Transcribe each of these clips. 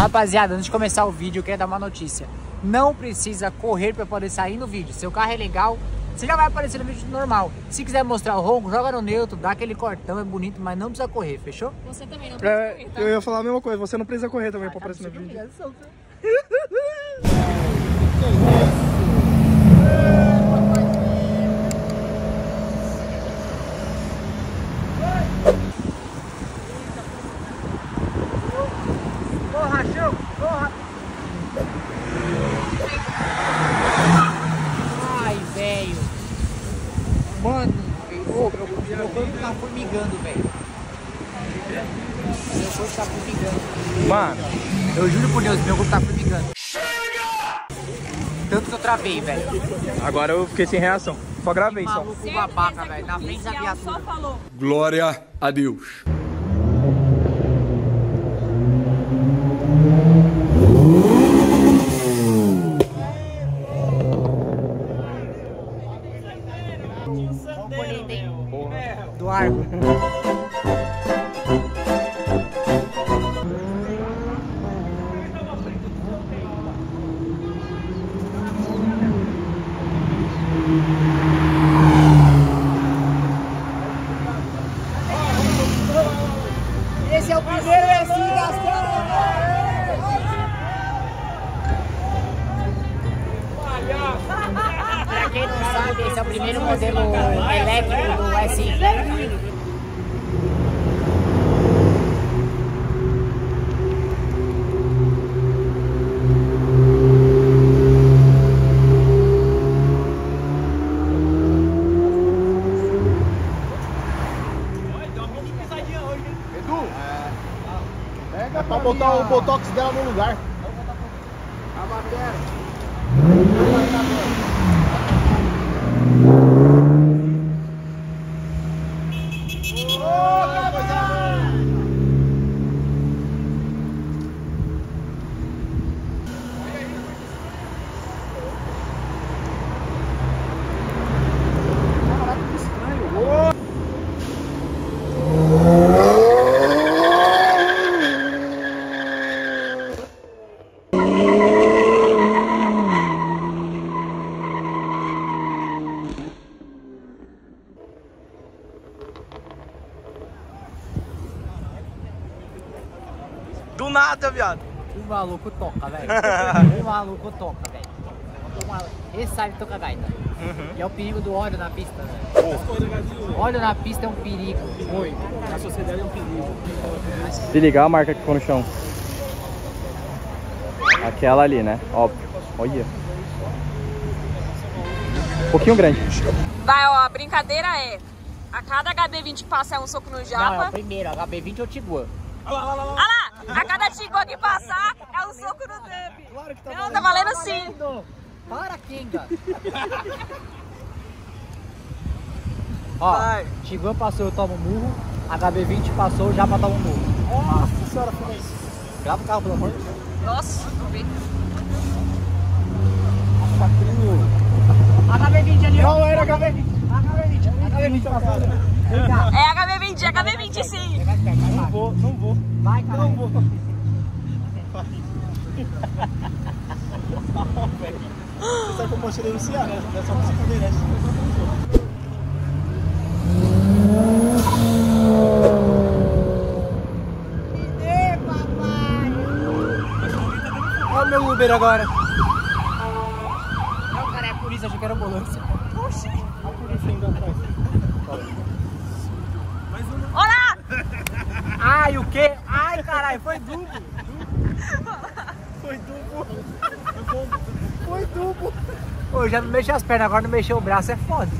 Rapaziada, antes de começar o vídeo, eu quero dar uma notícia. Não precisa correr para poder sair no vídeo. Seu carro é legal, você já vai aparecer no vídeo normal. Se quiser mostrar o ronco, joga no neutro, dá aquele cortão, é bonito, mas não precisa correr, fechou? Você também não precisa correr, tá? Eu ia falar a mesma coisa, você não precisa correr também para aparecer no vídeo. Mano, eu juro por Deus, meu corpo tá formigando. Chega! Tanto que eu travei, velho. Agora eu fiquei sem reação. Só gravei, só. Maluco babaca, velho. Na frente da viatura. Só falou. Glória a Deus. Do arco. Botar o botox dela no lugar. A bateria. Do nada, viado. O maluco toca, velho. O maluco toca, velho. Esse sai de toca gaita. Uhum. E é o perigo do óleo na pista, velho. Oh. Óleo na pista é um perigo. Foi. A sociedade é um perigo. Se ligar a marca que ficou no chão. Aquela ali, né? Óbvio. Olha. Um pouquinho grande. Vai, ó. A brincadeira é... A cada HB20 que passa é um soco no japa. Não, é o primeiro. HB20 é o Tiguan. Olha lá, olha lá, olha lá. A cada Tiguan que passar, é um soco no DUB. Claro que tá. Não, tá valendo sim. Para, Kinga. Ó, Tiguan passou, eu tomo murro. HB20 passou, já pra tomar um murro. Nossa senhora, foi isso. Grava o carro, pelo amor de Deus. Nossa, tô vendo. HB20 ali. Não era HB20. HB20 passou. É HB20, é HB20 sim. Não vou, não vou. Vai, cara. Não vou. Você sabe que eu posso denunciar, né? É só você que merece. Me dê, papai. Olha o meu Uber agora. Não, cara, é a polícia, achei que era ambulância. Oxi. A polícia ainda atrás. Olá! Ai, o quê? Ai, caralho, foi duplo! Foi duplo! Foi duplo! Pô, já não mexi as pernas, agora não mexer o braço é foda!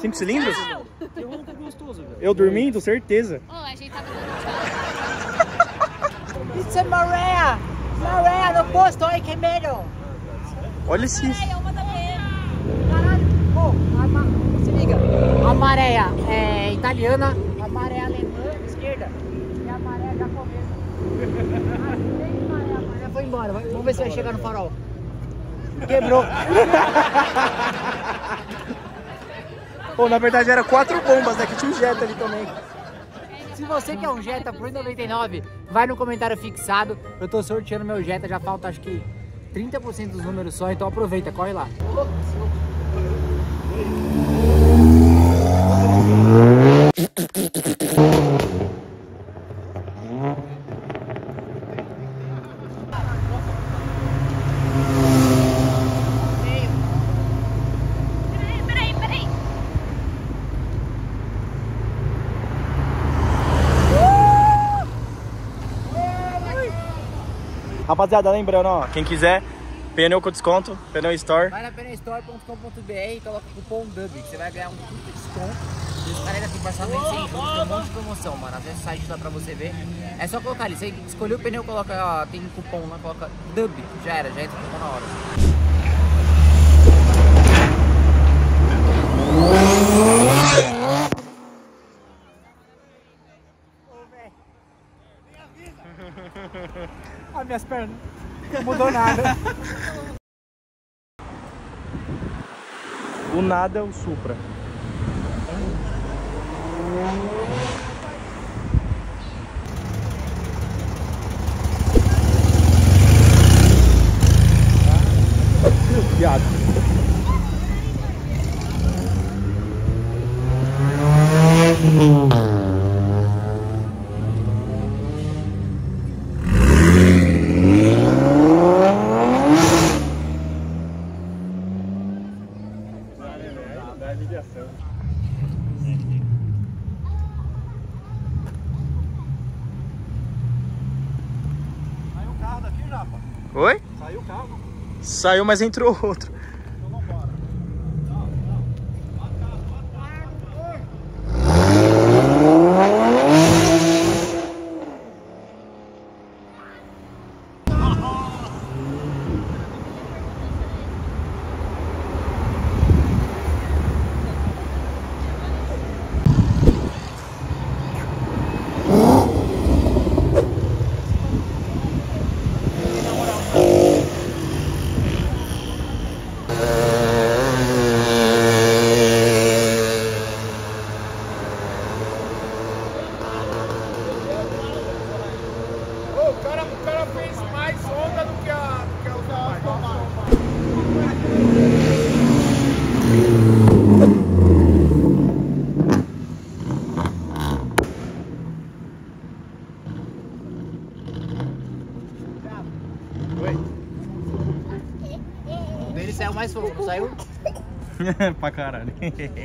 Cinco cilindros? Não. Eu ronco gostoso, velho. Eu dormindo, certeza. Ô, a gente tá dormindo. Isso é Marea! Marea no posto, ai que medo! Olha isso! Caralho, pô, se liga! A Marea é italiana, a Marea alemã, esquerda, e a Marea japonesa. A Marea foi embora, vamos ver se vai chegar no farol. Quebrou! Pô, na verdade era 4 bombas, né? Que tinha um Jetta ali também. Se você quer um Jetta por 99, vai no comentário fixado. Eu tô sorteando meu Jetta, já falta acho que 30% dos números só, então aproveita, corre lá. Rapaziada, lembrando, ó, quem quiser, pneu com desconto, pneu store. Vai na pneustore.com.br e coloca o cupom DUB, que você vai ganhar um puta desconto. E os caras aqui passam bem sem juros, tem um monte de promoção, mano. Até o site dá pra você ver. É só colocar ali, você escolheu o pneu, coloca, ó, tem um cupom lá, coloca DUB, já era, já entra o cupom na hora. Ah, minhas pernas, não mudou nada. O nada é o Supra. Meu viado. Oi? Saiu o carro? Saiu, mas entrou outro. Então vamos embora. Não, o cara fez mais onda do que o dele saiu mais fogo, não saiu? Pra caralho.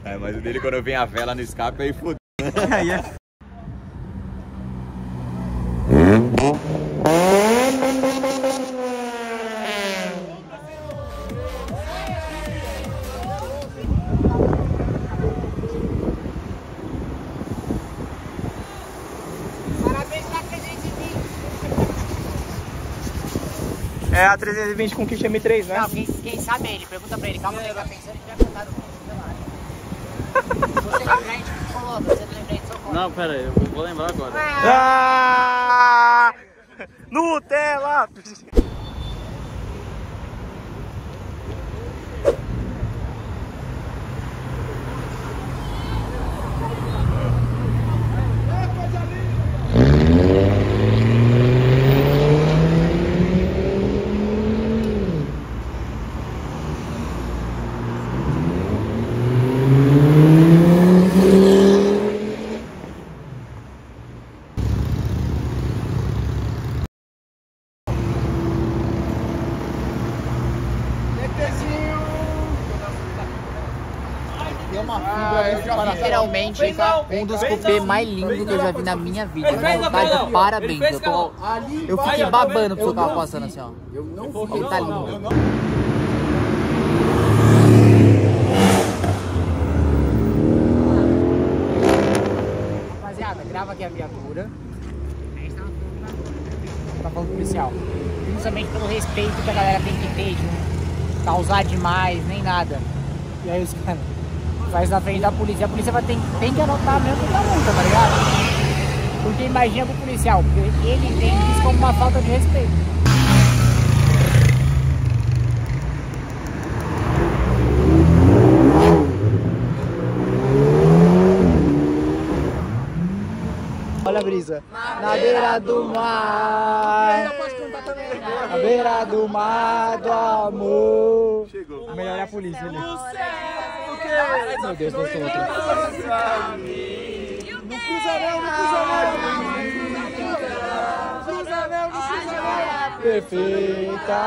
É, mas o dele quando vem a vela no escape aí fudeu. É a 320 com kit M3, né? Não, quem sabe ele, pergunta pra ele. Calma, ele tá pensando que já cantaram o Ferrari. Se você lembrar, a gente coloca. Se você não lembrar, a gente só coloca. Não, pera aí, eu vou lembrar agora. Ah! Nutella! Literalmente um dos cupês mais lindos que eu já vi na minha vida. Tá de parabéns. Eu fiquei babando porque eu tava passando assim, ó. Eu não vi. Ele tá lindo. Rapaziada, grava aqui a viatura. A gente tá na tá falando do policial. Principalmente pelo respeito que a galera tem que ter, de não causar demais, nem nada. E aí os caras faz na frente da polícia. A polícia vai tem que anotar mesmo que dá multa, tá ligado? Porque imagina pro policial, porque ele entende isso como uma falta de respeito. Brisa. Na beira do mar, na beira do mar do amor. Chegou. Melhor é a polícia ali. Meu Deus, não sou outro. No cruzarão, no cruzarão, no cruzarão, no cruzarão. Perfeita.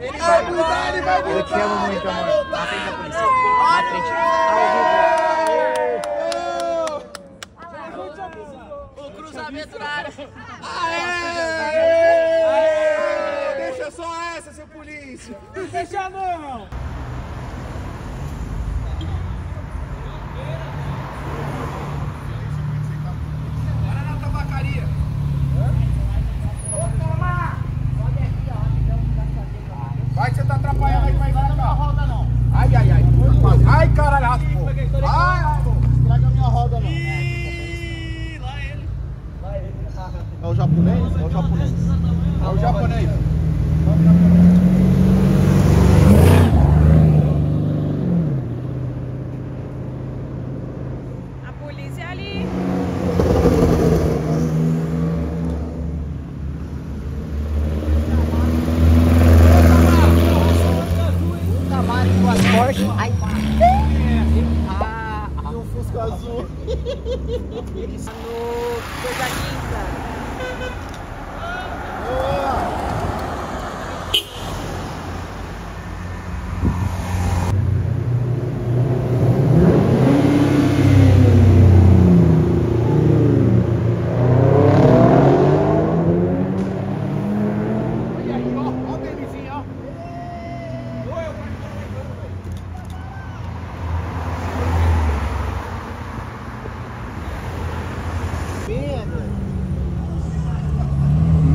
Ele vai mudar, ele vai mudar. Eu te amo muito, amor. Na frente da polícia. Na frente. Aê! Deixa só essa, seu polícia! Não deixa não! Para na tabacaria! Ô, calma! Olha aqui, ó. Vai que você tá atrapalhando aí que vai entrar. Não, não roda não. Ai, ai, ai. Ai, caralho, raspou. Ai, estraga a minha roda não. É o japonês? É o japonês. É o japonês. A polícia ali. Nunca mais com as Porsche. Ai, e o Fusca azul. Isso no coisa linda.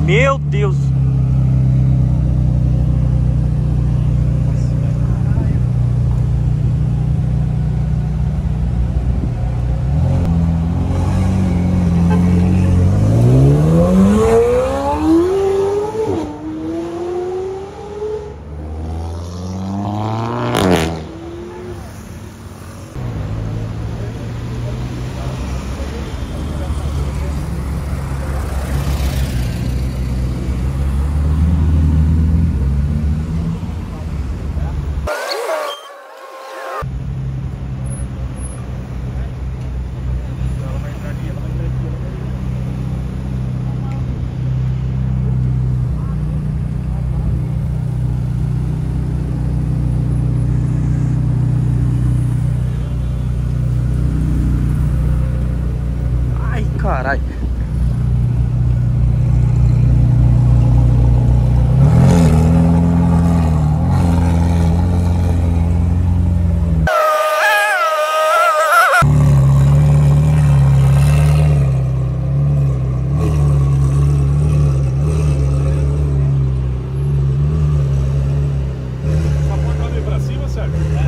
Meu Deus! Caralho. Essa porta ali pra cima, Sérgio? É.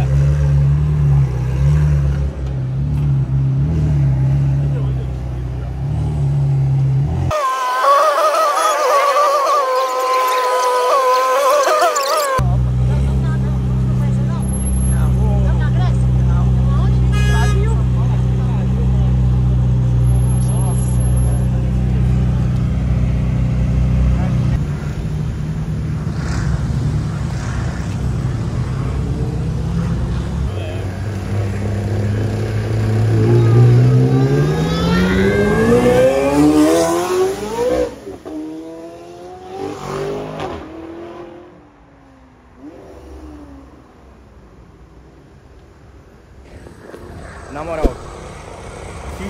Na moral, que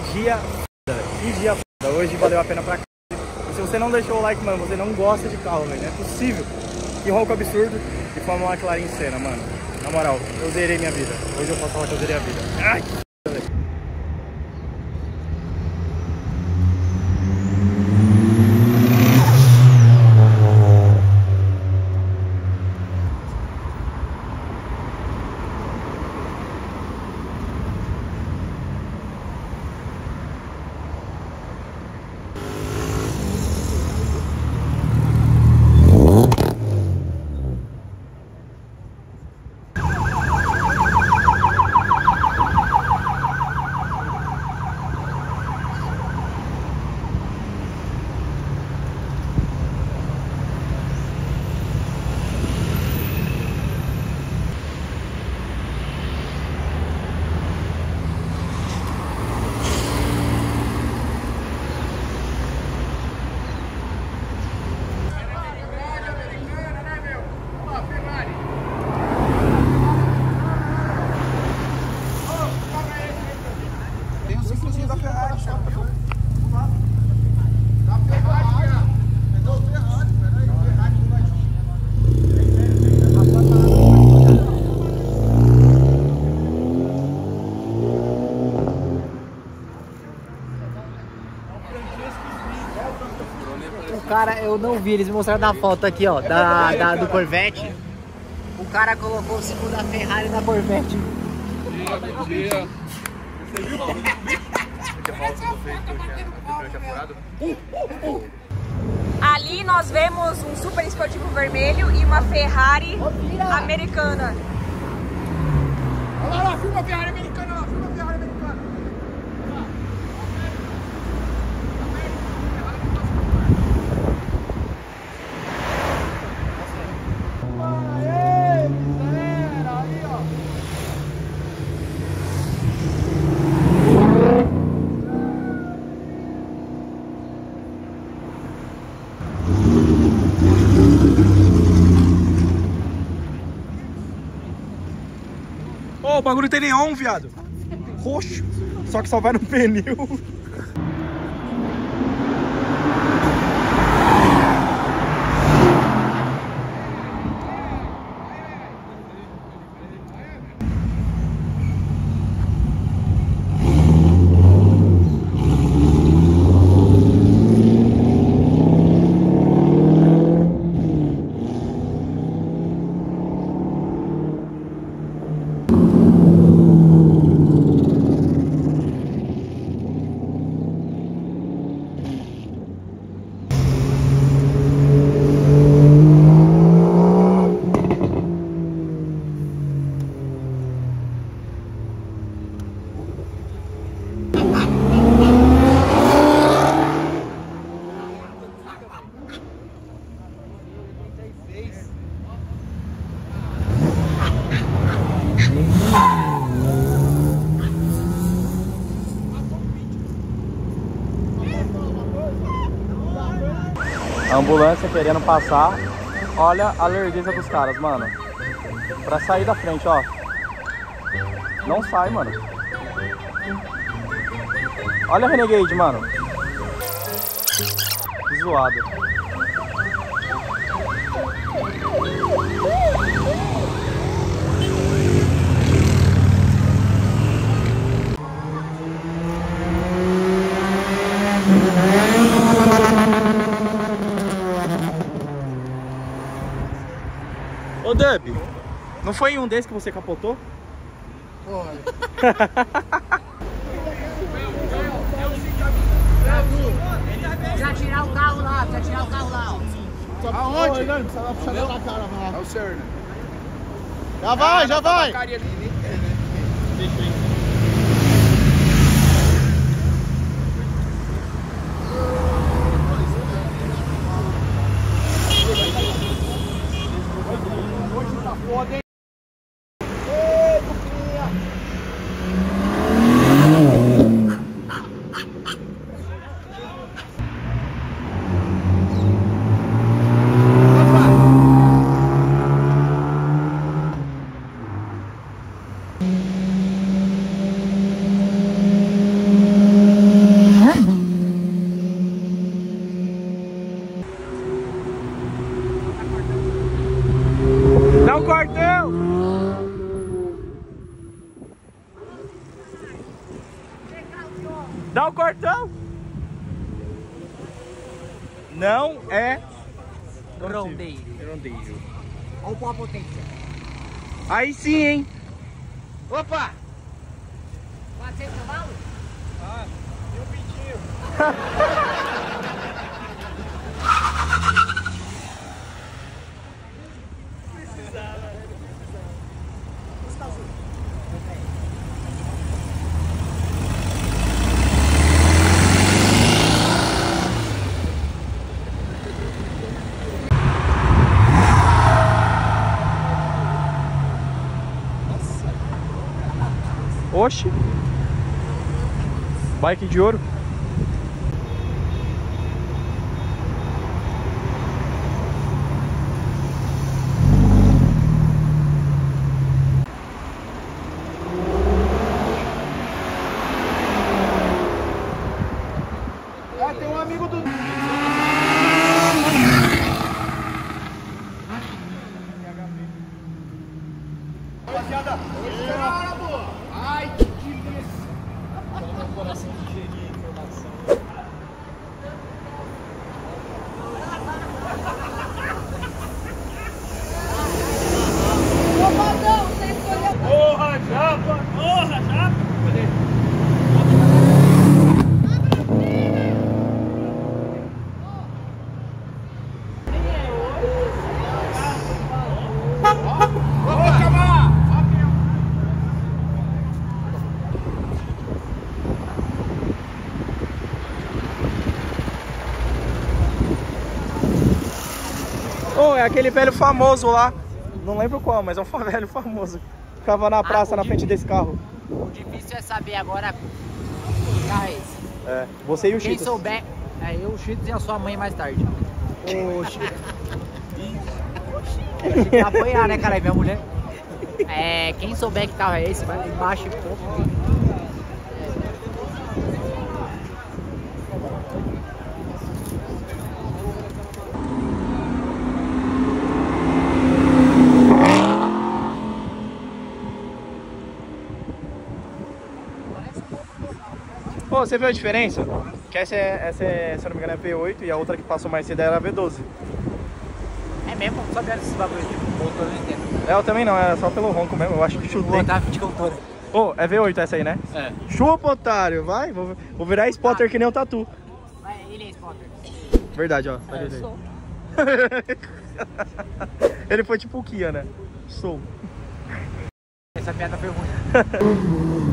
dia foda, hoje valeu a pena pra cá. E se você não deixou o like, mano, você não gosta de carro, velho, não é possível. Que ronco absurdo, e foi uma McLaren Senna, mano. Na moral, eu zerei minha vida, hoje eu posso falar que eu zerei a vida. Ai, que foda, velho. cara, eu não vi, eles me mostraram na foto aqui, ó, do Corvette. O cara colocou o símbolo da Ferrari na Corvette. Bom dia. Você viu? Ali nós vemos um super esportivo vermelho e uma Ferrari americana. Olha lá, filma a Ferrari americana, ó, filma a Ferrari americana. Aê, miséria, aí, ó. Ô, o bagulho tem neon, viado. Roxo. Só que só vai no pneu. A ambulância querendo passar. Olha a largueza dos caras, mano. Pra sair da frente, ó. Não sai, mano. Olha a Renegade, mano. Zoado. Ô, DUB, não foi em um desses que você capotou? Foi. Já tirar o carro lá, já tirar o carro lá. Aonde? Não precisa lá puxar na cara, mano. É o Cerner. Já vai, já vai. Deixa aí. Dá o cortão! Não é rondeiro. Olha o pau potência. Aí sim, hein? Opa! Passei o cavalo? Ah, eu pedi. Precisava. Oxi, bike de ouro. Ah, tem um amigo do... Rapaziada, hoje é uma hora boa. Ai, que delícia! Então, meu coração de gerir, é aquele velho famoso lá. Não lembro qual, mas é um velho famoso. Ficava na praça, na frente desse carro. O difícil é saber agora que carro é esse. É, você e o Cheetos. Quem souber, é eu, o Cheetos e a sua mãe mais tarde. O Cheetos. Tem que apanhar, né, cara? Minha mulher. É, quem souber que carro é esse, vai lá embaixo e pouco. Você viu a diferença? Que essa é, se eu não me engano, é V8 e a outra que passou mais cedo era a V12. É mesmo? Só vieram esses bagulho de motor, não entendo. É, eu também não, é só pelo ronco mesmo, eu acho que chutei. Vou botar a viticultura. Ô, é V8 essa aí, né? É. Chupa, otário, vai, vou virar spotter que nem o Tatu. Vai, ele é spotter. Verdade, ó. É, eu sou. Ele foi tipo o Kia, né? Sou. Essa piada foi ruim.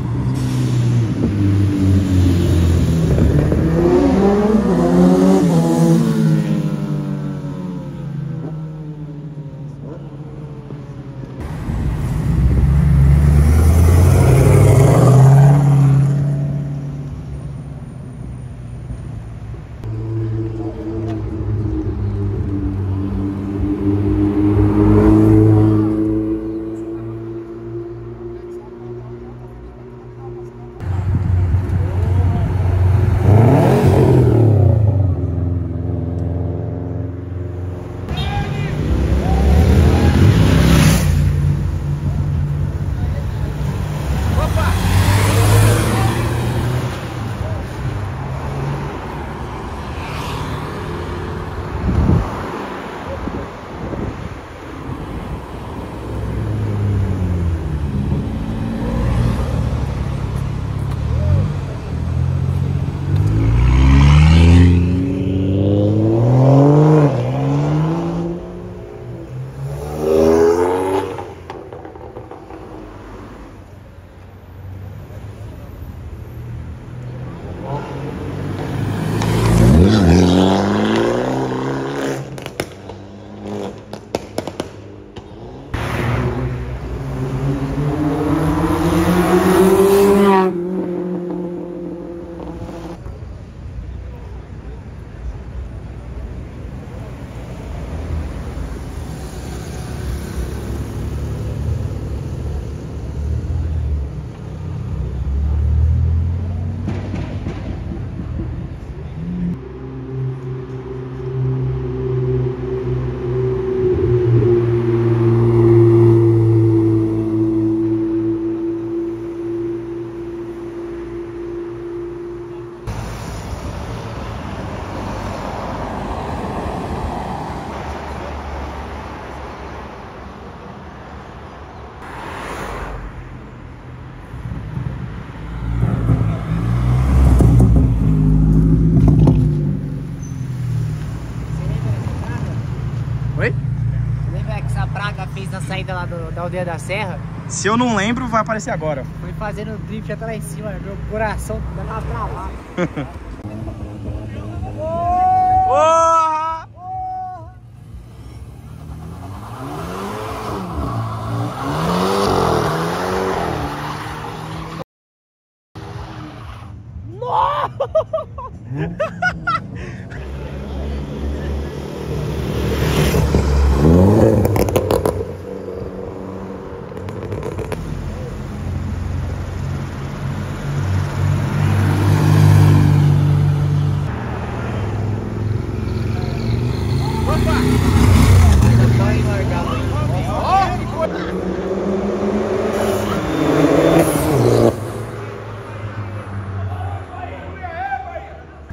Da aldeia da serra. Se eu não lembro, vai aparecer agora. Foi fazendo drift até lá em cima, meu coração dando lá pra lá.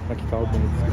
Aqui tá o bonito.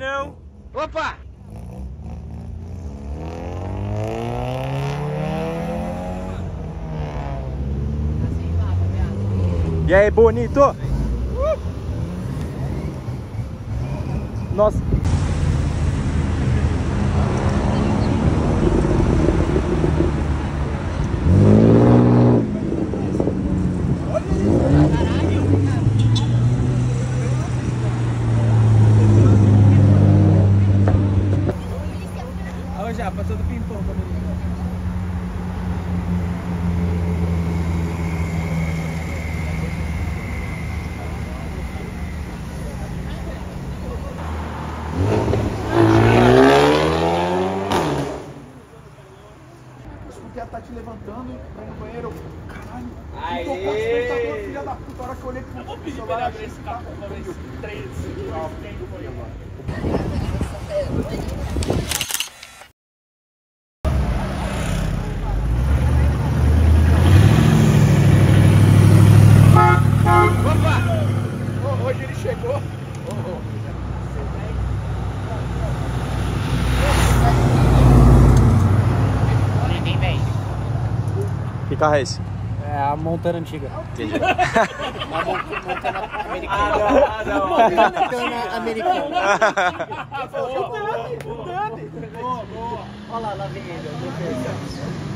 não. Opa! E aí, bonito? Nossa. Que carro é esse? É a Montana antiga. Entendi. Montana americana. Ah, não, Montana americana. Boa, boa. Olha lá, lá vem ele.